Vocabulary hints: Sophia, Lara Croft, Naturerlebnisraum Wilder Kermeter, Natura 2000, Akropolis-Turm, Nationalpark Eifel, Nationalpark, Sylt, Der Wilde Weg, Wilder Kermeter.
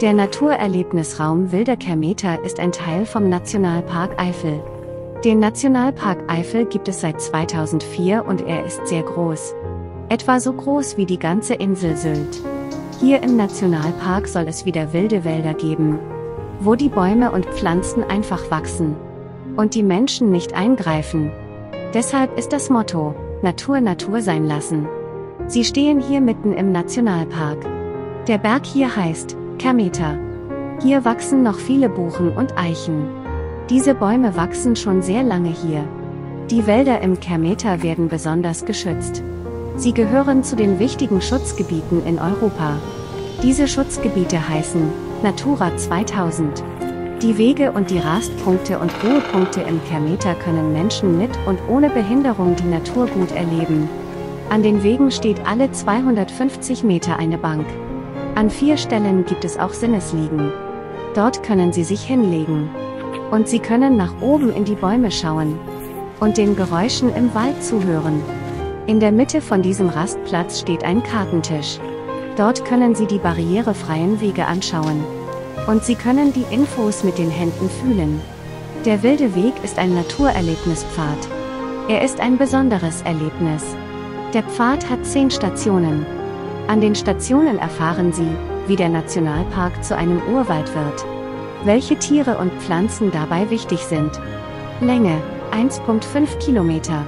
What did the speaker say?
Der Naturerlebnisraum Wilder Kermeter ist ein Teil vom Nationalpark Eifel. Den Nationalpark Eifel gibt es seit 2004 und er ist sehr groß. Etwa so groß wie die ganze Insel Sylt. Hier im Nationalpark soll es wieder wilde Wälder geben, wo die Bäume und Pflanzen einfach wachsen und die Menschen nicht eingreifen. Deshalb ist das Motto, Natur Natur sein lassen. Sie stehen hier mitten im Nationalpark. Der Berg hier heißt Kermeter. Hier wachsen noch viele Buchen und Eichen. Diese Bäume wachsen schon sehr lange hier. Die Wälder im Kermeter werden besonders geschützt. Sie gehören zu den wichtigen Schutzgebieten in Europa. Diese Schutzgebiete heißen Natura 2000. Die Wege und die Rastpunkte und Ruhepunkte im Kermeter können Menschen mit und ohne Behinderung die Natur gut erleben. An den Wegen steht alle 250 Meter eine Bank. An 4 Stellen gibt es auch Sinnesliegen. Dort können Sie sich hinlegen. Und Sie können nach oben in die Bäume schauen. Und den Geräuschen im Wald zuhören. In der Mitte von diesem Rastplatz steht ein Kartentisch. Dort können Sie die barrierefreien Wege anschauen. Und Sie können die Infos mit den Händen fühlen. Der Wilde Weg ist ein Naturerlebnispfad. Er ist ein besonderes Erlebnis. Der Pfad hat 10 Stationen. An den Stationen erfahren Sie, wie der Nationalpark zu einem Urwald wird. Welche Tiere und Pflanzen dabei wichtig sind. Länge 1,5 Kilometer.